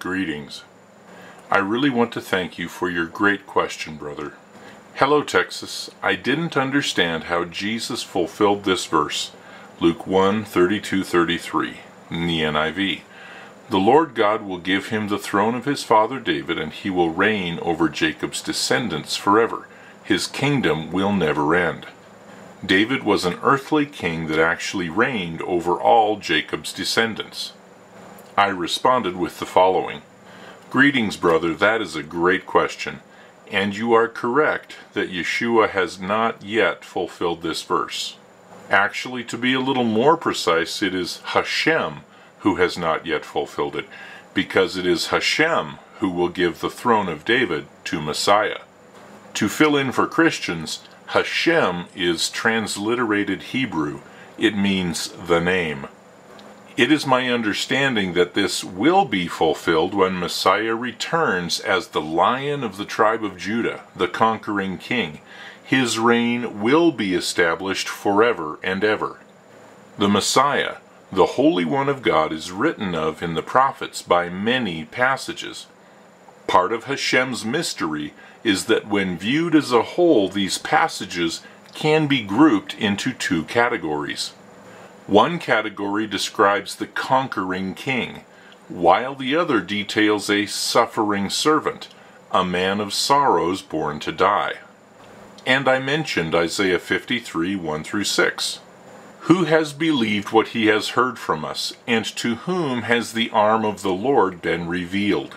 Greetings. I really want to thank you for your great question, brother. Hello, Texas. I didn't understand how Jesus fulfilled this verse, Luke 1:32-33, in the NIV. The Lord God will give him the throne of his father David, and he will reign over Jacob's descendants forever. His kingdom will never end. David was an earthly king that actually reigned over all Jacob's descendants. I responded with the following. Greetings, brother, that is a great question, and you are correct that Yeshua has not yet fulfilled this verse. Actually, to be a little more precise, it is Hashem who has not yet fulfilled it, because it is Hashem who will give the throne of David to Messiah. To fill in for Christians, Hashem is transliterated Hebrew. It means the name. It is my understanding that this will be fulfilled when Messiah returns as the Lion of the tribe of Judah, the conquering king. His reign will be established forever and ever. The Messiah, the Holy One of God, is written of in the prophets by many passages. Part of Hashem's mystery is that when viewed as a whole, these passages can be grouped into two categories. One category describes the conquering king, while the other details a suffering servant, a man of sorrows born to die. And I mentioned Isaiah 53:1-6. Who has believed what he has heard from us, and to whom has the arm of the Lord been revealed?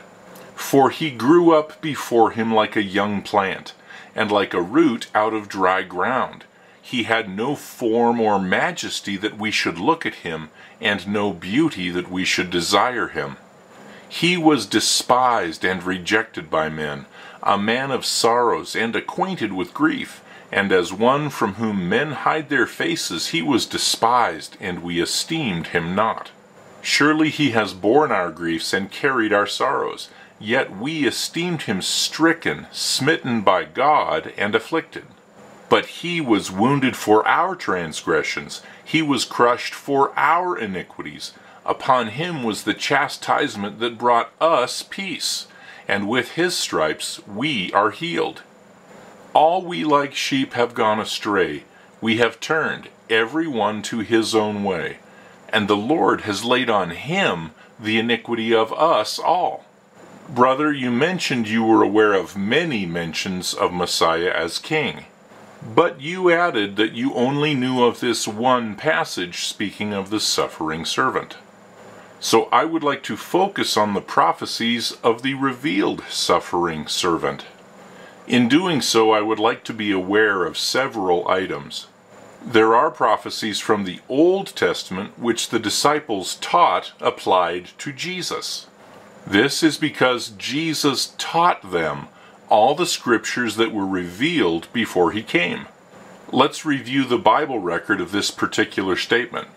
For he grew up before him like a young plant, and like a root out of dry ground. He had no form or majesty that we should look at him, and no beauty that we should desire him. He was despised and rejected by men, a man of sorrows and acquainted with grief, and as one from whom men hide their faces, he was despised, and we esteemed him not. Surely he has borne our griefs and carried our sorrows, yet we esteemed him stricken, smitten by God, and afflicted. But he was wounded for our transgressions, he was crushed for our iniquities. Upon him was the chastisement that brought us peace, and with his stripes we are healed. All we like sheep have gone astray, we have turned every one to his own way, and the Lord has laid on him the iniquity of us all. Brother, you mentioned you were aware of many mentions of Messiah as king. But you added that you only knew of this one passage speaking of the suffering servant. So I would like to focus on the prophecies of the revealed suffering servant. In doing so, I would like to be aware of several items. There are prophecies from the Old Testament which the disciples taught applied to Jesus. This is because Jesus taught them all the scriptures that were revealed before he came. Let's review the Bible record of this particular statement.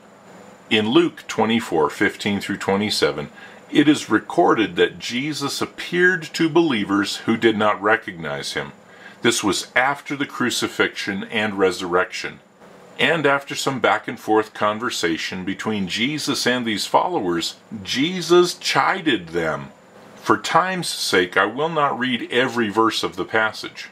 In Luke 24:15-27, it is recorded that Jesus appeared to believers who did not recognize him. This was after the crucifixion and resurrection, and after some back and forth conversation between Jesus and these followers, Jesus chided them. For time's sake, I will not read every verse of the passage.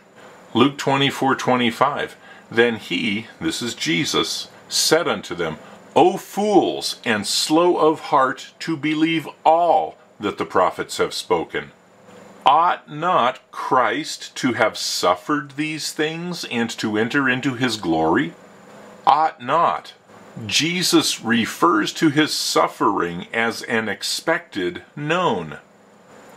Luke 24:25, Then he, this is Jesus, said unto them, O fools, and slow of heart to believe all that the prophets have spoken. Ought not Christ to have suffered these things and to enter into his glory? Ought not. Jesus refers to his suffering as an expected known.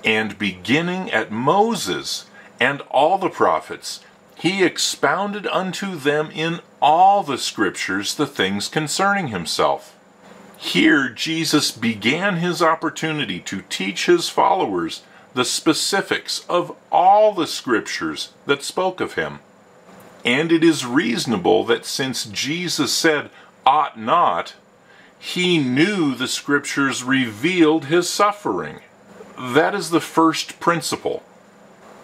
And beginning at Moses and all the prophets, he expounded unto them in all the scriptures the things concerning himself. Here Jesus began his opportunity to teach his followers the specifics of all the scriptures that spoke of him. And it is reasonable that since Jesus said, ought not, he knew the scriptures revealed his suffering. That is the first principle.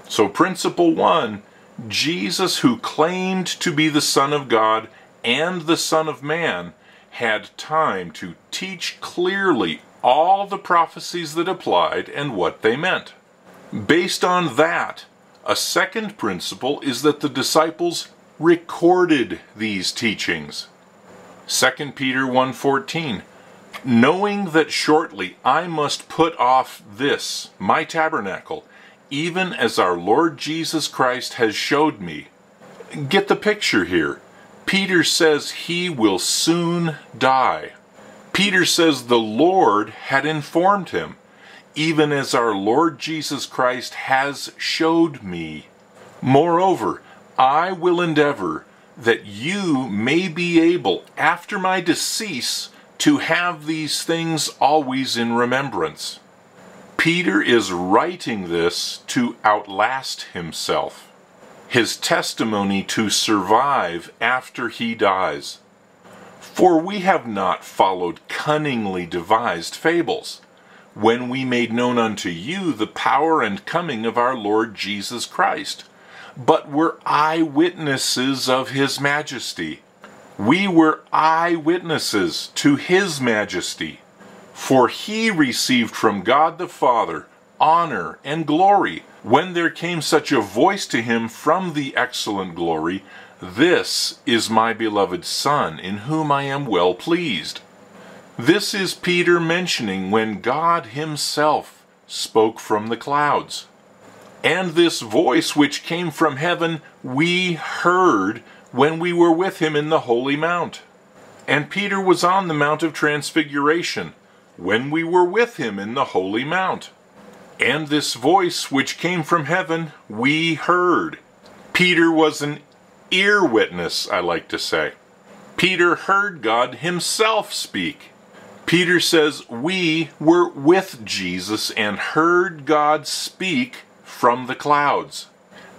So principle one, Jesus, who claimed to be the Son of God and the Son of Man, had time to teach clearly all the prophecies that applied and what they meant. Based on that, a second principle is that the disciples recorded these teachings. 2 Peter 1:14, knowing that shortly I must put off this, my tabernacle, even as our Lord Jesus Christ has showed me. Get the picture here. Peter says he will soon die. Peter says the Lord had informed him, even as our Lord Jesus Christ has showed me. Moreover, I will endeavor that you may be able, after my decease, to have these things always in remembrance. Peter is writing this to outlast himself, his testimony to survive after he dies. For we have not followed cunningly devised fables, when we made known unto you the power and coming of our Lord Jesus Christ, but were eyewitnesses of his majesty. We were eyewitnesses to his majesty. For he received from God the Father honor and glory, when there came such a voice to him from the excellent glory, "This is my beloved Son, in whom I am well pleased." This is Peter mentioning when God himself spoke from the clouds. And this voice which came from heaven we heard when we were with him in the holy mount. And Peter was on the Mount of Transfiguration when we were with him in the holy mount. And this voice which came from heaven we heard. Peter was an ear witness, I like to say. Peter heard God himself speak. Peter says we were with Jesus and heard God speak from the clouds.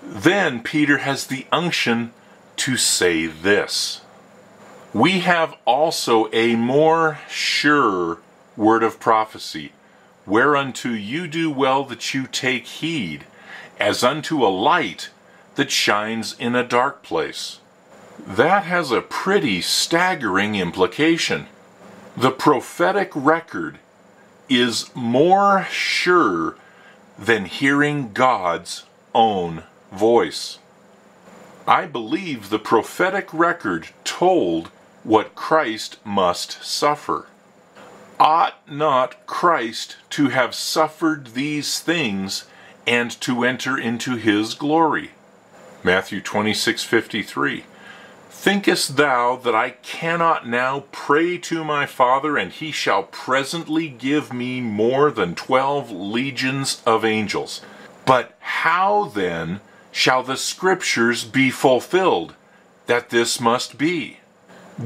Then Peter has the unction to say this: we have also a more sure word of prophecy, whereunto you do well that you take heed, as unto a light that shines in a dark place. That has a pretty staggering implication. The prophetic record is more sure than hearing God's own voice. I believe the prophetic record told what Christ must suffer. Ought not Christ to have suffered these things and to enter into his glory? Matthew 26:53. Thinkest thou that I cannot now pray to my Father, and he shall presently give me more than 12 legions of angels? But how then shall the Scriptures be fulfilled, that this must be?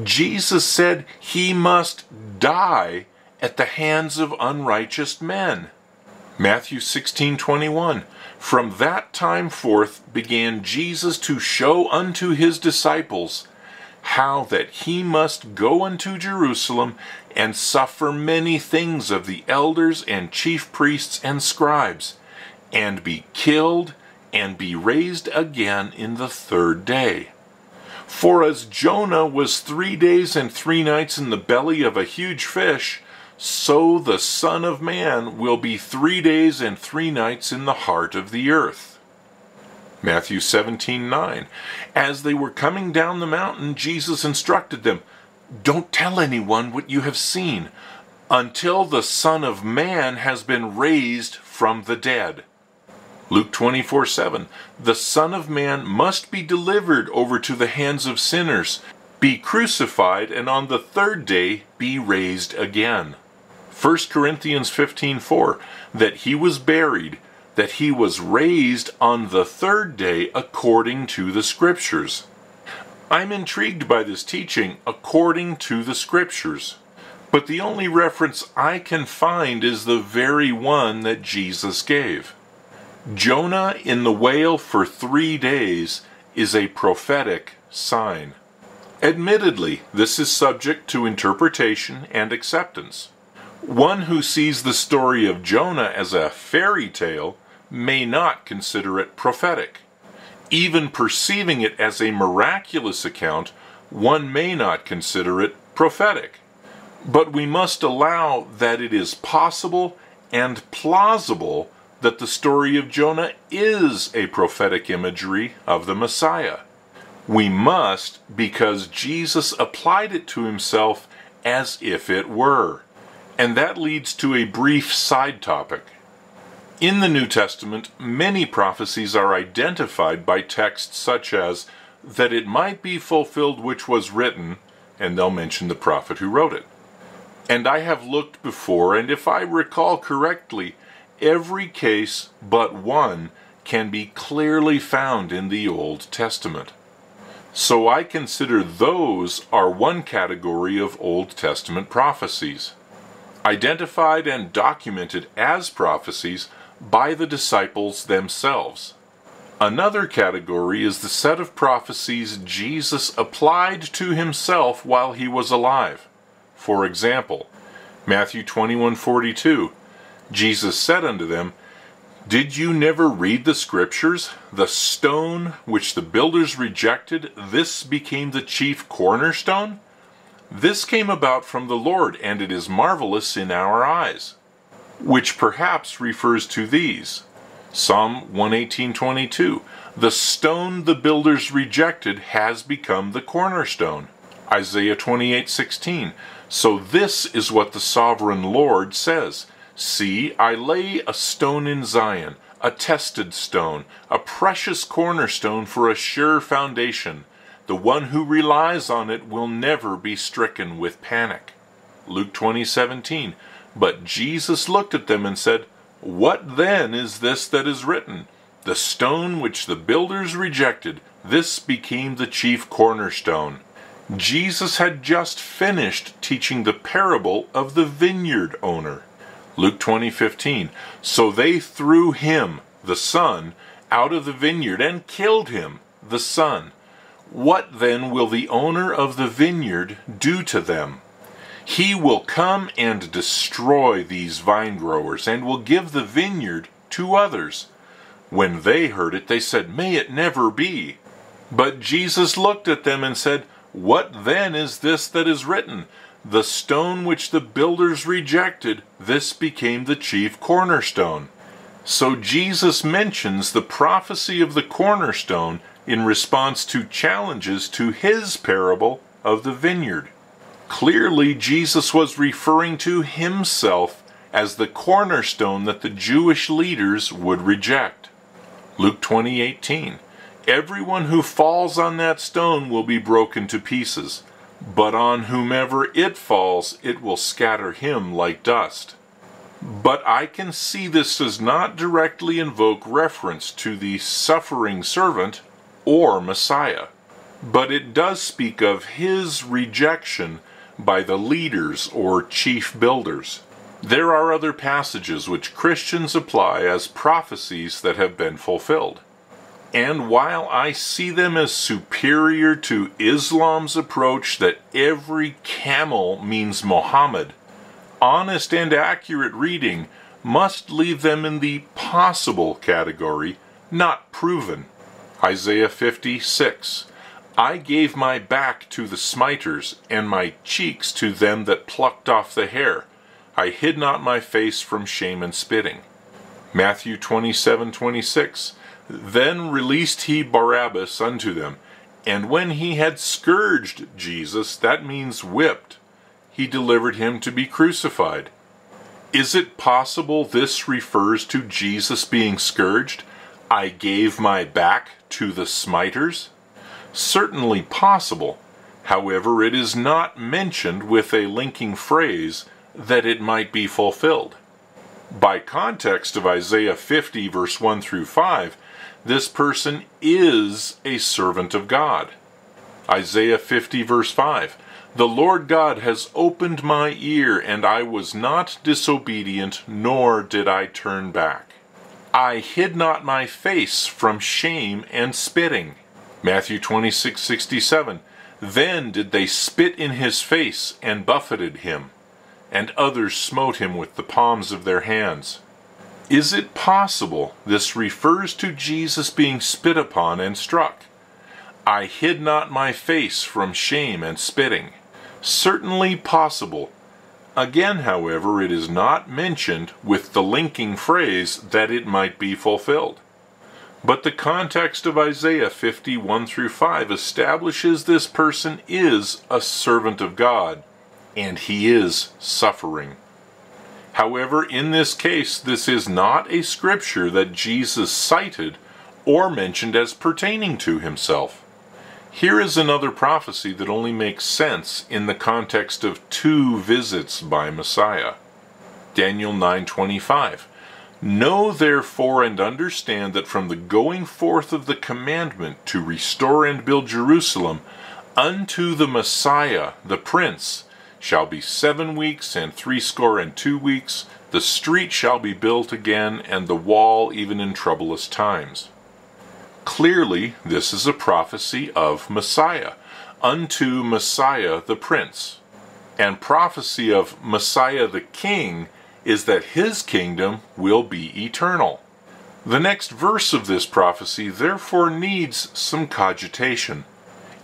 Jesus said he must die at the hands of unrighteous men. Matthew 16:21. From that time forth began Jesus to show unto his disciples how that he must go unto Jerusalem and suffer many things of the elders and chief priests and scribes, and be killed, and be raised again in the third day. For as Jonah was 3 days and 3 nights in the belly of a huge fish, so the Son of Man will be 3 days and 3 nights in the heart of the earth. Matthew 17:9. As they were coming down the mountain, Jesus instructed them, "Don't tell anyone what you have seen, until the Son of Man has been raised from the dead." Luke 24:7. The Son of Man must be delivered over to the hands of sinners, be crucified, and on the third day be raised again. 1 Corinthians 15:4, that he was buried, that he was raised on the third day according to the Scriptures. I'm intrigued by this teaching, according to the Scriptures. But the only reference I can find is the very one that Jesus gave. Jonah in the whale for 3 days is a prophetic sign. Admittedly, this is subject to interpretation and acceptance. One who sees the story of Jonah as a fairy tale may not consider it prophetic. Even perceiving it as a miraculous account, one may not consider it prophetic. But we must allow that it is possible and plausible that the story of Jonah is a prophetic imagery of the Messiah. We must, because Jesus applied it to himself as if it were. And that leads to a brief side topic. In the New Testament, many prophecies are identified by texts such as, that it might be fulfilled which was written, and they'll mention the prophet who wrote it. And I have looked before, and if I recall correctly, every case but one can be clearly found in the Old Testament. So I consider those are one category of Old Testament prophecies, identified and documented as prophecies by the disciples themselves. Another category is the set of prophecies Jesus applied to himself while he was alive. For example, Matthew 21:42, Jesus said unto them, "Did you never read the Scriptures? The stone which the builders rejected, this became the chief cornerstone? This came about from the Lord, and it is marvelous in our eyes," which perhaps refers to these. Psalm 118:22, "The stone the builders rejected has become the cornerstone." Isaiah 28:16, "So this is what the sovereign Lord says, See, I lay a stone in Zion, a tested stone, a precious cornerstone for a sure foundation. The one who relies on it will never be stricken with panic." Luke 20:17, "But Jesus looked at them and said, What then is this that is written? The stone which the builders rejected, this became the chief cornerstone." Jesus had just finished teaching the parable of the vineyard owner. Luke 20:15, "So they threw him, the son, out of the vineyard and killed him, the son. What then will the owner of the vineyard do to them? He will come and destroy these vine growers and will give the vineyard to others." When they heard it, they said, "May it never be." But Jesus looked at them and said, "What then is this that is written? The stone which the builders rejected, this became the chief cornerstone." So Jesus mentions the prophecy of the cornerstone in response to challenges to his parable of the vineyard. Clearly, Jesus was referring to himself as the cornerstone that the Jewish leaders would reject. Luke 20:18, "Everyone who falls on that stone will be broken to pieces, but on whomever it falls, it will scatter him like dust." But I can see this does not directly invoke reference to the suffering servant or Messiah, but it does speak of his rejection by the leaders or chief builders. There are other passages which Christians apply as prophecies that have been fulfilled. And while I see them as superior to Islam's approach that every camel means Muhammad, honest and accurate reading must leave them in the possible category, not proven. Isaiah 56, "I gave my back to the smiters, and my cheeks to them that plucked off the hair. I hid not my face from shame and spitting." Matthew 27:26, "Then released he Barabbas unto them, and when he had scourged Jesus," that means whipped, "he delivered him to be crucified." Is it possible this refers to Jesus being scourged? "I gave my back to the smiters"? Certainly possible. However, it is not mentioned with a linking phrase that it might be fulfilled. By context of Isaiah 50 verse 1 through 5, this person is a servant of God. Isaiah 50 verse 5, "The Lord God has opened my ear, and I was not disobedient, nor did I turn back. I hid not my face from shame and spitting." Matthew 26:67, "Then did they spit in his face and buffeted him, and others smote him with the palms of their hands." Is it possible this refers to Jesus being spit upon and struck? "I hid not my face from shame and spitting." Certainly possible, Again, however, it is not mentioned with the linking phrase that it might be fulfilled. But the context of Isaiah 51-5 establishes this person is a servant of God, and he is suffering. However, in this case, this is not a scripture that Jesus cited or mentioned as pertaining to himself. Here is another prophecy that only makes sense in the context of two visits by Messiah. Daniel 9:25. Know therefore and understand that from the going forth of the commandment to restore and build Jerusalem unto the Messiah, the Prince, shall be 7 weeks and 62 weeks. The street shall be built again, and the wall even in troublous times. Clearly, this is a prophecy of Messiah, unto Messiah the Prince. And prophecy of Messiah the King is that his kingdom will be eternal. The next verse of this prophecy therefore needs some cogitation.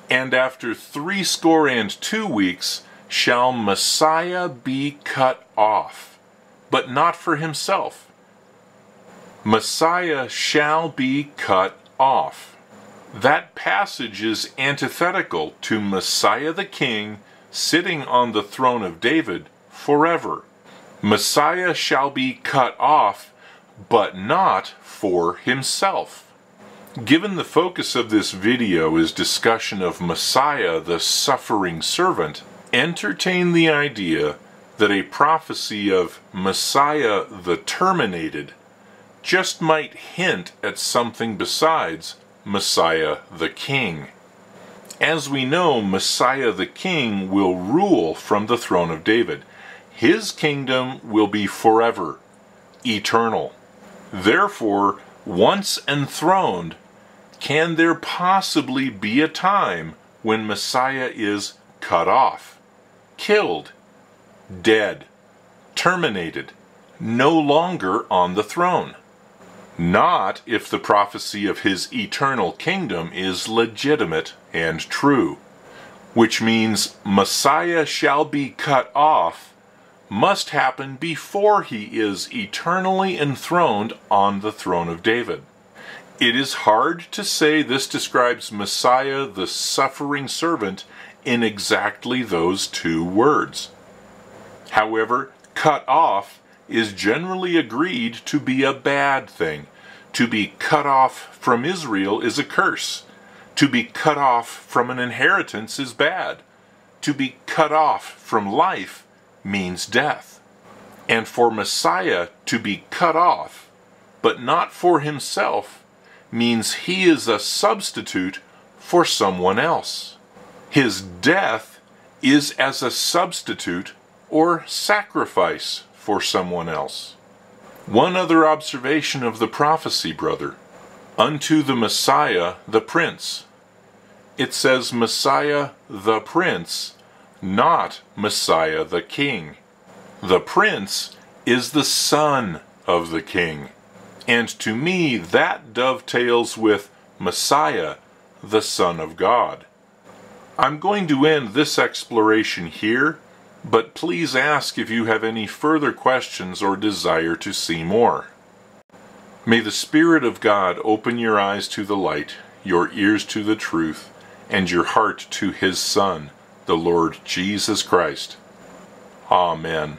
And after 62 weeks shall Messiah be cut off, but not for himself. Messiah shall be cut off. That passage is antithetical to Messiah the King sitting on the throne of David forever. Messiah shall be cut off, but not for himself. Given the focus of this video is discussion of Messiah the suffering servant, entertain the idea that a prophecy of Messiah the terminated just might hint at something besides Messiah the King. As we know, Messiah the King will rule from the throne of David. His kingdom will be forever, eternal. Therefore, once enthroned, can there possibly be a time when Messiah is cut off, killed, dead, terminated, no longer on the throne? Not if the prophecy of his eternal kingdom is legitimate and true, which means Messiah shall be cut off must happen before he is eternally enthroned on the throne of David. It is hard to say this describes Messiah the suffering servant in exactly those two words. However, cut off is generally agreed to be a bad thing. To be cut off from Israel is a curse. To be cut off from an inheritance is bad. To be cut off from life means death. And for Messiah to be cut off, but not for himself, means he is a substitute for someone else. His death is as a substitute or sacrifice for someone else. One other observation of the prophecy, brother. Unto the Messiah, the Prince. It says Messiah the Prince, not Messiah the King. The Prince is the son of the King. And to me, that dovetails with Messiah, the Son of God. I'm going to end this exploration here, but please ask if you have any further questions or desire to see more. May the Spirit of God open your eyes to the light, your ears to the truth, and your heart to His Son, the Lord Jesus Christ. Amen.